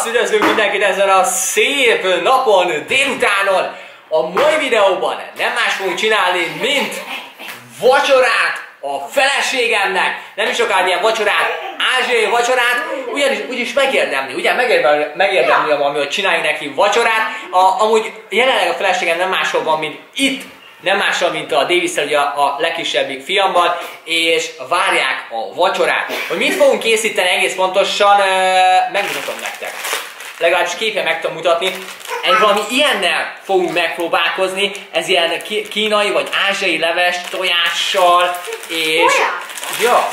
Sziasztok! Üdvözlünk mindenkit ezen a szép napon, délutánon! A mai videóban nem más fogunk csinálni, mint vacsorát a feleségemnek! Nem is akár ilyen vacsorát, ázsiai vacsorát, úgyis megérdemli, ugye? Megérdemli valami, hogy csináljunk neki vacsorát. Amúgy jelenleg a feleségem nem máshol van, mint itt. Nem mással, mint a Davis-szel, ugye a legkisebbik fiammal, és várják a vacsorát. Hogy mit fogunk készíteni egész pontosan, megmutatom nektek. Legalábbis képen meg tudom mutatni. Egy valami ilyennel fogunk megpróbálkozni, ez ilyen kínai vagy ázsiai leves tojással, és... Ja,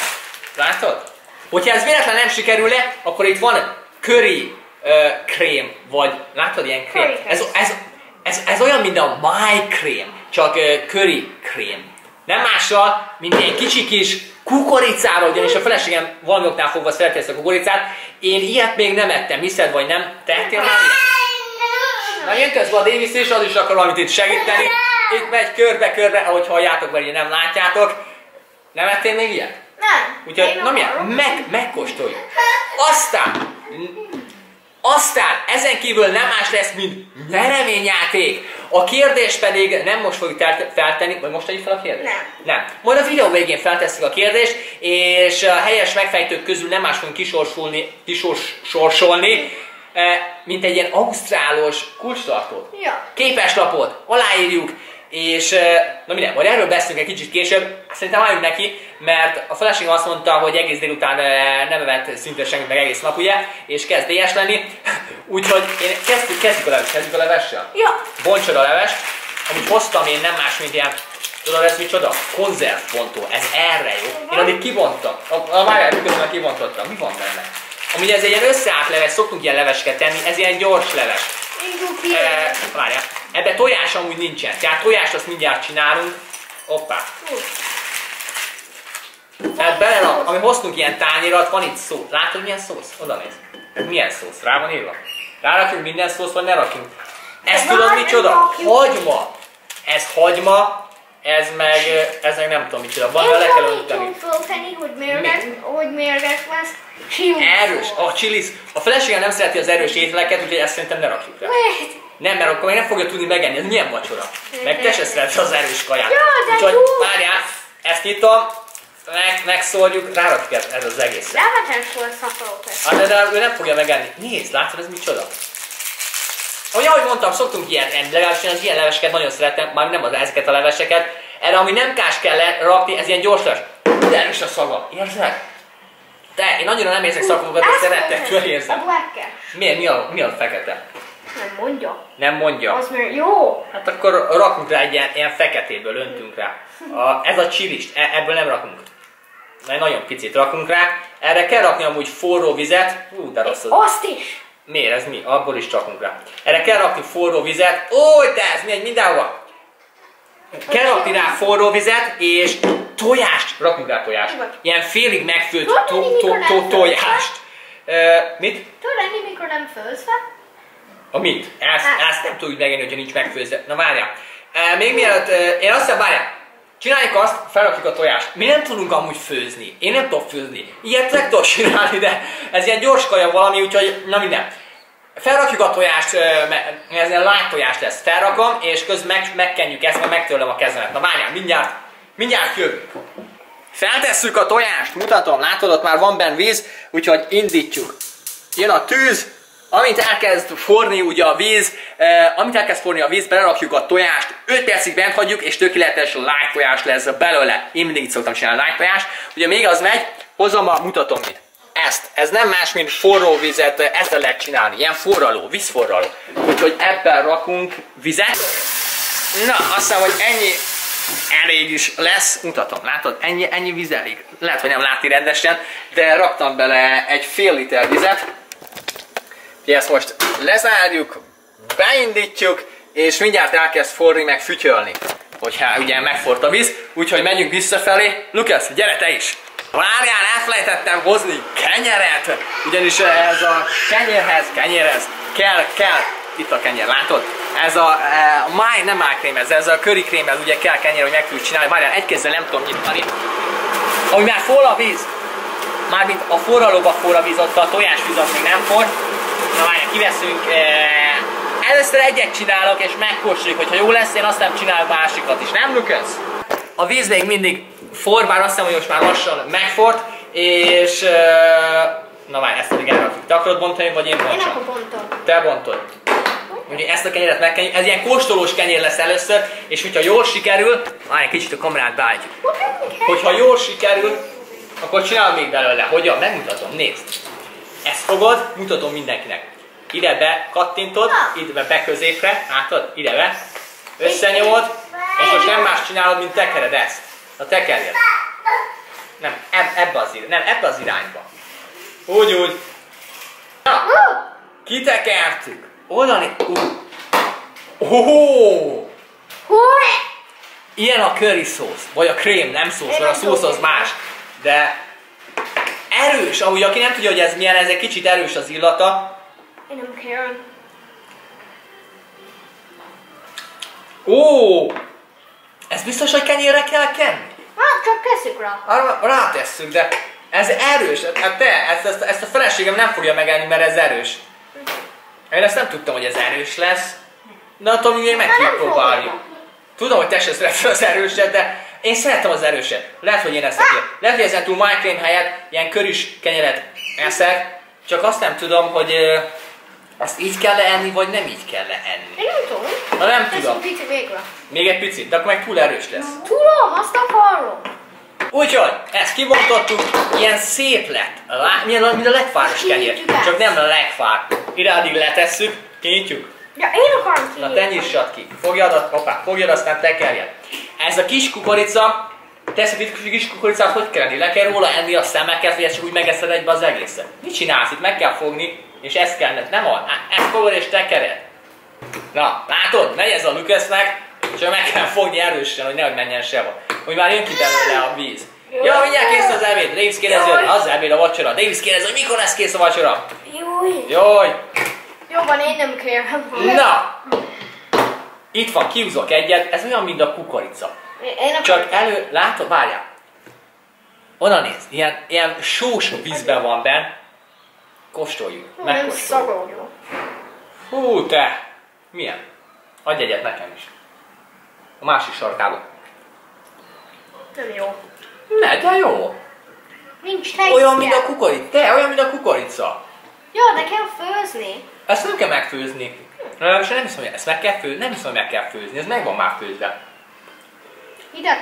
látod? Hogyha ez véletlenül nem sikerül le, akkor itt van curry krém, vagy látod ilyen krém? Ez olyan, mint a májkrém, csak curry krém. Nem mással, mint egy kicsi kis kukoricáról, ugyanis a feleségem valamiknál fogva szereti ezt a kukoricát. Én ilyet még nem ettem, hiszed vagy nem? Tettél már? Na jön közben a Davis is, az is akar valamit itt segíteni. Itt megy körbe-körbe, ahogy halljátok, mert nem látjátok. Nem ettél még ilyet? Nem. Úgyhogy, na milyen? Megkóstoljuk. Aztán ezen kívül nem más lesz, mint nyereményjáték. A kérdés pedig nem most fogjuk feltenni, vagy most tegyük fel a kérdést? Nem. Majd a videó végén feltesszük a kérdést, és a helyes megfejtők közül nem más fogunk kisorsolni, mint egy ilyen ausztrálos kulcstartót. Ja. Képeslapot, aláírjuk, és na minden, majd erről beszélünk egy kicsit később. Szerintem álljunk neki, mert a feleségem azt mondta, hogy egész délután nem evett szinte semmit, meg egész nap, ugye? És kezd éhes lenni. Úgyhogy én kezdjük a levessel? Ja. Bontsod a levest, amit hoztam én nem más, mint ilyen, tudod ez micsoda? Konzervbontó, ez erre jó. Én amit kibonttam, várjál, miközben kibontottam, mi van benne? Amúgy ez egy ilyen összeállt leves, szoktunk ilyen levesket tenni, ez ilyen gyors leves. Várjál, ebben tojás amúgy nincsen, tehát tojást azt mindjárt csinálunk. Hoppá. Tehát bele, ami hoztunk ilyen tányérat, van itt szósz. Látod milyen szósz? Oda néz. Milyen szósz? Rá van írva? Rárakjunk minden szósz, vagy ne rakjunk? Ez tudod micsoda? Hagyma! Ez hagyma, ez meg nem tudom micsoda. Van, le kell önteni. Hogy mérges lesz. Erős. A chilisz. A feleségem nem szereti az erős ételeket, úgyhogy ezt szerintem ne rakjuk rá. Nem, mert akkor még nem fogja tudni megenni. Ez milyen vacsora? Meg te se szeretsz az erős kaját. Úgyhogy várjál, ezt nyitom. Megszórjuk, rárakjuk ez az egész. Rávetem sorszápolókat. De ő nem fogja megenni. Nézd, látod, ez micsoda? Ahogy mondtam, szoktunk ilyen, legalábbis az ilyen leveseket nagyon szeretem, már nem az ezeket a leveseket. Erre, ami nem kás kell rakni, ez ilyen gyors leves. De erős a szaga, érzed? Te, én annyira nem érzek szagokat, de szeretek, jól érzem. Miért? Mi a fekete? Nem mondja. Nem mondja. Az mert jó. Hát akkor rakunk rá egy ilyen feketéből, öntünk rá. Ez a csilis, ebből nem rakunk. Nagyon picit rakunk rá. Erre kell rakni amúgy forró vizet. Hú, de rossz az. Azt is! Miért? Ez mi? Abból is rakunk rá. Erre kell rakni forró vizet. Ó, de ez megy mindenhova! Kell rakni rá forró vizet, és tojást! Rakunk rá tojást. Ilyen félig megfőtt tojást. Mit? Tudod, mikor nem főzve? A mit? Ezt nem tudjuk megenni, hogyha nincs megfőzve. Na várjál. Még mielőtt, én azt hiszem, várjál. Csináljuk azt, felrakjuk a tojást. Mi nem tudunk amúgy főzni. Én nem tudok főzni. Ilyet meg tudok csinálni, de ez ilyen gyors kaja valami, úgyhogy na minden. Felrakjuk a tojást, ez ilyen lágy tojás lesz. Felrakom, és közben megkenjük ezt, mert megtörlöm a kezemet. Na várjál, mindjárt jövünk. Feltesszük a tojást, mutatom, látod, ott már van benne víz, úgyhogy indítjuk. Jön a tűz. Amint elkezd forni ugye a víz, belerakjuk a tojást, 5 percig bent hagyjuk, és tökéletes lágy tojás lesz belőle. Én mindig így szoktam csinálni lágy tojást. Ugye még az megy, hozom mutatom itt. Ez nem más, mint forró vizet, ezzel lehet csinálni, ilyen forraló, vízforraló. Úgyhogy ebben rakunk vizet. Na, azt hiszem, hogy ennyi elég is lesz. Mutatom, látod? Ennyi víz elég. Lehet, hogy nem látni rendesen, de raktam bele egy fél liter vizet. Ezt most lezárjuk, beindítjuk, és mindjárt elkezd forrni, meg fütyölni, hogyha ugye megforrt a víz, úgyhogy menjünk visszafelé. Lucas, gyere te is! Várjál, elfelejtettem hozni kenyeret, ugyanis ez a kenyérhez kell, itt a kenyér, látod? Ez a nem májkrém, ez a körikrém, ez ugye kell kenyér, hogy meg tudjuk csinálni. Várjál, egy kézzel nem tudom nyitani. Ahogy már forr a víz, mármint a forralóba forr a víz, ott a tojásvíz még nem forr. Na várjál, kiveszünk. Először egyet csinálok és megkóstoljuk, hogyha jó lesz, én aztán csinálok másikat is, nem Lucas? A víz még mindig forr, bár azt hiszem, hogy most már lassan megfort, és... na várj, ezt pedig elrakjuk. Te akarod bontani, vagy én bontsam? Én akkor bontom. Te bontod. Úgyhogy ezt a kenyeret megkenyjük, ez ilyen kóstolós kenyér lesz először, és hogyha jól sikerül... Várj, kicsit a kamerát beállítjuk. Hogyha jól sikerül, akkor csinál még belőle. Hogyan? Megmutatom, nézd. Ezt fogod, mutatom mindenkinek. Ide be kattintod, ide be középre, látod? Ide be. Összenyomod, és most nem más csinálod, mint tekered ezt. A tekerjed. Nem, ebbe az irányba. Úgy. Na, kitekertük. Oldani. Ohó! Ilyen a curry szósz, vagy a krém, nem szósz, mert a szósz az más. De erős, ahogy aki nem tudja, hogy ez milyen, ez egy kicsit erős az illata. Én nem kérem. Ó! Ez biztos, hogy kenyérre kell kenni? Hát csak tesszük rá. Rátesszük, de ez erős. Hát te, ezt a feleségem nem fogja megenni, mert ez erős. Én ezt nem tudtam, hogy ez erős lesz. De attól még meg kell próbálni. Tudom, hogy te se szeretnél az erőset, de én szeretem az erőset. Lehet, hogy én ezt szeretem. Lehet, hogy ezen túl májkrém helyett ilyen körös kenyeret eszek. Csak azt nem tudom, hogy azt így kell enni, vagy nem így kell enni. Én nem tudom. Na nem tudom. Még egy picit, de akkor meg túl erős lesz. Tudom, azt akarom. Úgyhogy ezt kibontottuk, ilyen szép lett. Mint a legfáros kenyér. Csak nem a legfár. Irádig letesszük, kinyitjuk. Ja, én akarom kinyitni. Na te nyissad ki. Fogjad, aztán tekerjed. Ez a kis kukorica, teszed itt a kis kukoricát, hogy kell enni? Le kell róla enni a szemekkel, hogy csak úgy megeszed egybe az egészet. Mit csinálsz? Itt meg kell fogni, és ezt kell, nem van? Ezt fogod és tekered. Na, látod? Megy ez a Lucasnek, csak meg kell fogni erősen, hogy nehogy menjen sehova. Hogy már jön ki belőle a víz. Ja, mindjárt kész az ebéd. Davis kérdezi, hogy az ebéd a vacsora. Davis kérdezi, hogy mikor lesz kész a vacsora. Jaj. Jó van, én nem kérem. Na! Itt van, kiúzok egyet, ez olyan, mint a kukorica. Csak elő, látod, várjál. Oda nézd, ilyen sós vízben van benn. Kóstoljuk, megkóstoljuk. Hú, te! Milyen? Adj egyet nekem is. A másik sarkába. Nem jó. Ne, de jó. Nincs tejsztje. Olyan, mint a kukorica. Te, olyan, mint a kukorica. Jó, de kell főzni. Ezt nem kell megfőzni. Nem hiszem, hogy ezt meg kell főzni. Nem hiszem, hogy meg kell főzni. Ez meg van már főzve.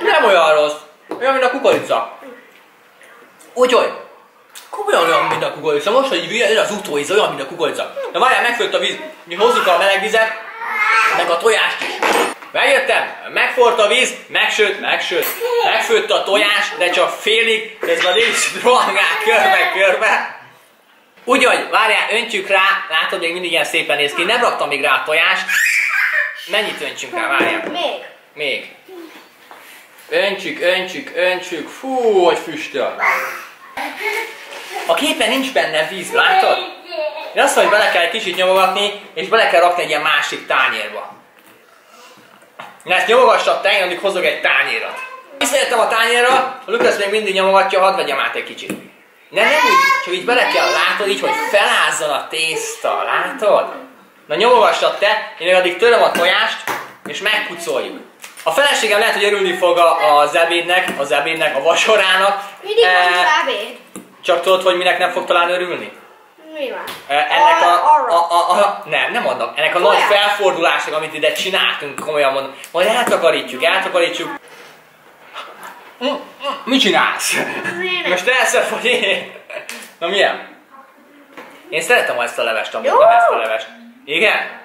Nem olyan rossz. Olyan, mint a kukorica. Úgyhogy. Komolyan olyan, mint a kukorica. Most, hogy jön az utóíz, olyan, mint a kukorica. Na várjál, megfőtt a víz. Mi hozzuk a meleg vizet, meg a tojást is. Megjöttem, megfort a víz, megfőtt a tojás, de csak félig, ez már nincs rohangál körbe-körbe. Úgyhogy, várjál, öntjük rá, látod, még mindig ilyen szépen néz ki, nem raktam még rá a tojást. Mennyit öntsünk rá, várjál? Még. Öntsük, fú, hogy füstöl. A képen nincs benne víz, látod? De azt mondja, hogy bele kell egy kicsit nyomogatni, és bele kell rakni egy ilyen másik tányérba. Na ezt nyomogassad te, én addig hozok egy tányérat. Visszajöttem a tányérra, a Lucas még mindig nyomogatja, hadd vegyem át egy kicsit. Nem úgy, csak így bele kell, látod így, hogy felázzon a tészta, látod? Na nyomogassad te, én addig töröm a tojást, és megkucoljuk. A feleségem lehet, hogy örülni fog az ebédnek, a vacsorának. Mindig az ebéd. Csak tudod, hogy minek nem fog talán örülni? Ennek nem annak. Ennek a nagy felfordulásnak, amit ide csináltunk, komolyan mondom. Majd eltakarítjuk. Mit csinálsz? Most te elszed, hogy én? Na milyen? Én szeretem ezt a levest, amúgy Igen?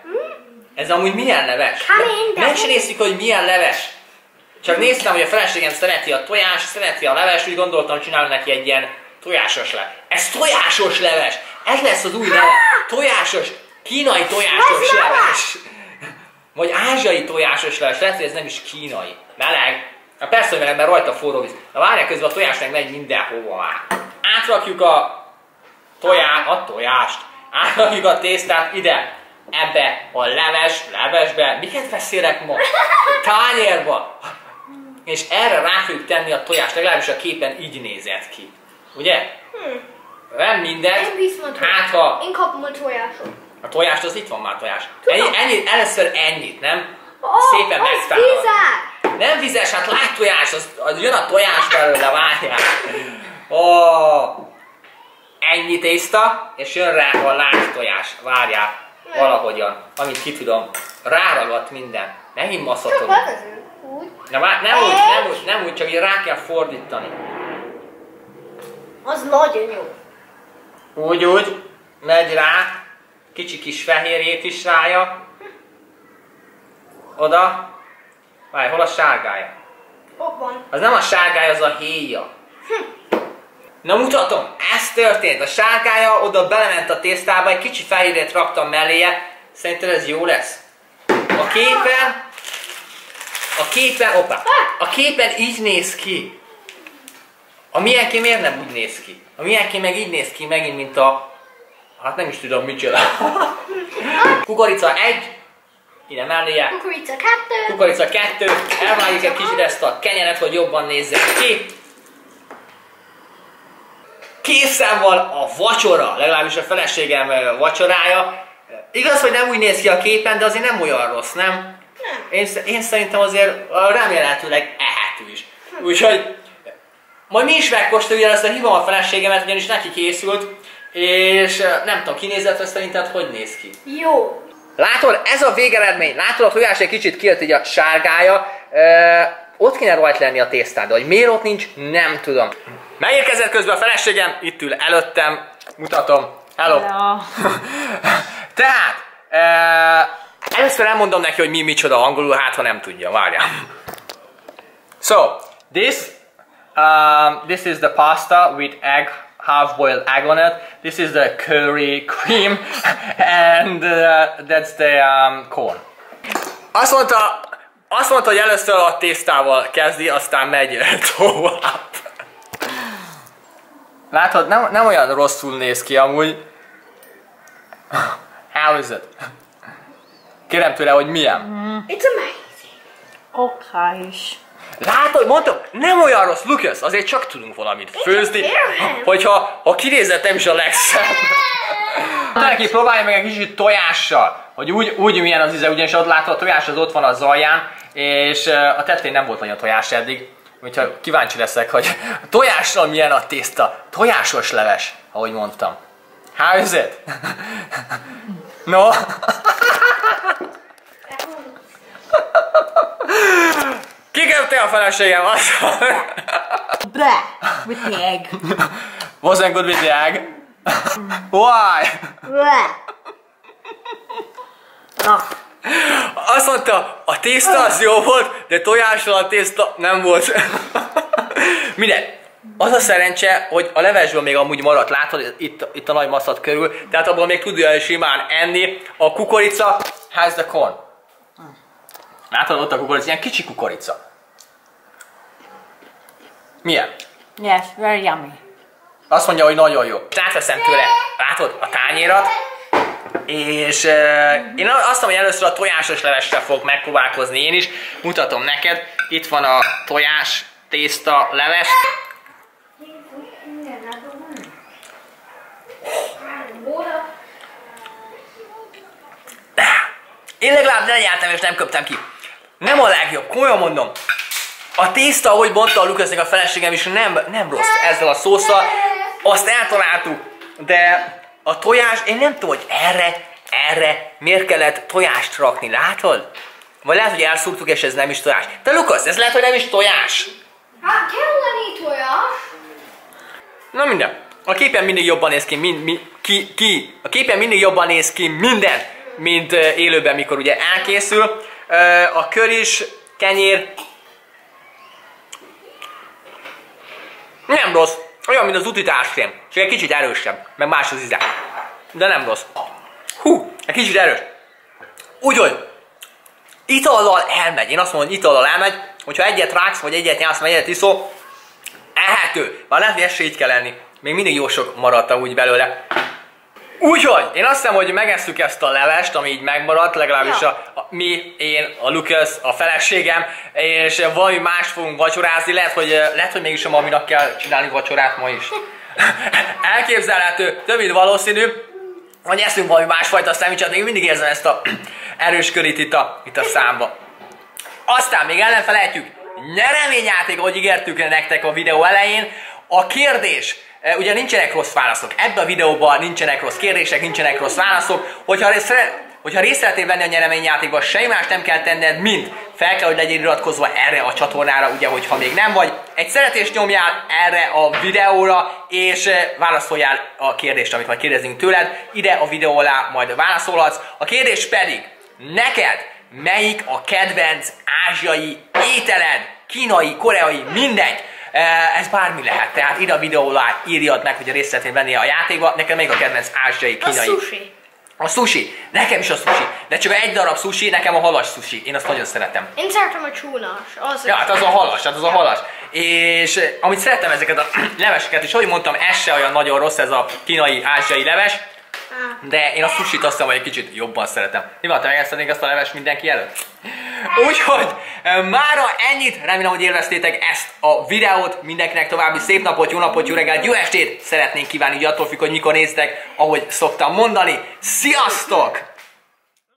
Ez amúgy milyen leves? Meg se néztük, hogy milyen leves. Csak néztem, hogy a feleségem szereti a tojást, szereti a levest, úgy gondoltam, csinálni neki egy ilyen tojásos leves. Ez tojásos leves! Ez lesz az új neve. Tojásos, kínai tojásos leves. Vagy ázsiai tojásos leves. Lehet, hogy ez nem is kínai. Meleg. Na persze, hogy meleg, mert rajta forró víz. Na várjál, közben a tojás meg megy mindenhova már. Átrakjuk a tojást. Átrakjuk a tésztát ide. Ebbe a levesbe. Miket beszélek ma? A tányérba. És erre rá fogjuk tenni a tojást. Legalábbis a képen így nézett ki. Ugye? Nem mindent, hát ha... Én kapom a tojásot. A tojást az itt van már tojás. Ennyit, először ennyit, nem? Oh, szépen megtalálod. Nem vizes, hát lágy tojás, az jön a tojás belőle, várjál. Oh, ennyi tészta, és jön rá a lágy tojás, várjál, valahogyan, amit ki tudom. Ráragadt minden, megint maszatolunk. Na várj, nem úgy, csak így rá kell fordítani. Az nagyon jó. Úgy, megy rá. Kicsi kis fehérjét is rája. Oda. Várj, hol a sárgája? Ott van. Az nem a sárgája, az a héja. Na mutatom, ez történt. A sárgája oda belement a tésztába, egy kicsi fehérjét raktam melléje. Szerinted ez jó lesz? A képen így néz ki. A milyenké miért nem úgy néz ki? A milyenké meg így néz ki megint, mint a... Hát nem is tudom, mit csinál. Kukorica 1, ide melléje. Kukorica 2. Kukorica 2. Elvágjuk egy kicsit ezt a kenyeret, hogy jobban nézzen ki. Készen van a vacsora, legalábbis a feleségem vacsorája. Igaz, hogy nem úgy néz ki a képen, de azért nem olyan rossz, nem? Én szerintem azért remélhetőleg ehető is. Úgyhogy majd mi is megkóstoljuk, ezt a hívom a feleségemet, ugyanis neki készült. És nem tudom, kinézetre szerinted hogy néz ki? Jó! Látod, ez a végeredmény. Látod, a tojás egy kicsit kijött így a sárgája. Ott kéne rajt lenni a tésztán, de hogy miért ott nincs, nem tudom. Megérkezett közben a feleségem, itt ül előttem. Mutatom. Hello! Hello. Tehát, először elmondom neki, hogy mi micsoda angolul, hát ha nem tudja, várjál. So, this is the pasta with egg. Half-boiled egg on it. This is the curry cream, and that's the corn. Azt mondta, hogy először a tésztával kezdi, aztán megy tovább. Látod, nem olyan rosszul néz ki amúgy. How is it? Kérem tőle, hogy milyen. It's amazing. Okay. Látod, mondtam, nem olyan rossz, Lucas, azért csak tudunk valamit főzni, hogyha kinézed, nem is a legszebb. Neki próbálja meg egy kicsit tojással, hogy úgy milyen az íze, ugyanis ott látod, a tojás az ott van az alján, és a tetején nem volt nagyon tojás eddig, úgyhogy kíváncsi leszek, hogy tojással milyen a tészta, tojásos leves, ahogy mondtam. How is it? No? Kiköpte a feleségem azt. Bleh! With the egg. Wasn't good with the egg. Why? Bleh. Azt mondta, a tészta az jó volt, de tojással a tészta nem volt. Mindegy. Az a szerencse, hogy a levesből még amúgy maradt, látod, itt a nagy maszat körül, tehát abból még tudja simán enni. A kukorica, how's the corn? Látod, ott a kukorica, ilyen kicsi kukorica. Milyen? Yes, very yummy. Azt mondja, hogy nagyon jó. Átveszem tőle, látod, a tányérat. És én azt mondom, hogy először a tojásos levesre fogok megpróbálkozni én is. Mutatom neked, itt van a tojás, tészta, leves. Én legalább nem jártam és nem köptem ki. Nem a legjobb, komolyan mondom. A tészta, ahogy mondta a Lucasnek a feleségem is, nem rossz ezzel a szószal. Azt eltaláltuk, de a tojás, én nem tudom, hogy erre miért kellett tojást rakni, látod? Vagy lehet, hogy elszúrtuk és ez nem is tojás. De Lucas, ez lehet, hogy nem is tojás. Hát kellene tojás. Na minden. A képen mindig jobban néz ki, A képen mindig jobban néz ki minden, mint élőben, mikor ugye elkészül. A kör is, kenyér. Nem rossz. Olyan, mint az utitárském. Csak egy kicsit erősebb. Meg más az íze. De nem rossz. Hú, egy kicsit erős. Úgyhogy itallal elmegy. Én azt mondom, hogy itallal elmegy. Hogyha egyet ráksz, vagy egyet nyálsz, vagy egyet iszol, ehető. Már lehet, hogy ezt se így kell lenni. Még mindig jó sok maradt úgy belőle. Úgyhogy én azt hiszem, hogy megesszük ezt a levest, ami így megmaradt, legalábbis én, a Lucas, a feleségem, és valami más fogunk vacsorázni, lehet, hogy mégis a maminak kell csinálni vacsorát ma is. Elképzelhető, több mint valószínű, vagy eszünk valami másfajta szemücset, még mindig érzem ezt a erős körít itt a számba. Aztán még ellenfelejtjük, nyereményjáték, ahogy ígértük nektek a videó elején. A kérdés, ugye nincsenek rossz válaszok, ebben a videóban nincsenek rossz kérdések, nincsenek rossz válaszok. Hogyha részt szeretnél venni a nyereményjátékban, semmi más nem kell tenned, mint fel kell, hogy legyél iratkozva erre a csatornára, ugye, hogyha még nem vagy. Egy szeretést nyomjál erre a videóra, és válaszoljál a kérdést, amit majd kérdezünk tőled. Ide a videó alá majd válaszolhatsz. A kérdés pedig, neked melyik a kedvenc ázsiai ételed? Kínai, koreai, mindegy. Ez bármi lehet, tehát ide a videó alá írjad meg, hogy a részt szeretnél venni a játékba. Neked melyik a kedvenc ázsiai, kínai? A sushi. Nekem is a sushi. De csak egy darab sushi, nekem a halas sushi. Én azt nagyon szeretem. Én szeretem a csónas. Az ja, hát az a halas, hát az a halas. És amit szeretem ezeket a leveseket, és ahogy mondtam, ez se olyan nagyon rossz, ez a kínai, ázsiai leves. De én a sushit azt hiszem, hogy egy kicsit jobban szeretem. Mi van, te megeszednénk ezt a leves mindenki előtt? Úgyhogy mára ennyit, remélem, hogy élveztétek ezt a videót. Mindenkinek további szép napot, jó reggelt, jó estét! Szeretnénk kívánni, hogy attól függ, hogy mikor néztek, ahogy szoktam mondani. Sziasztok!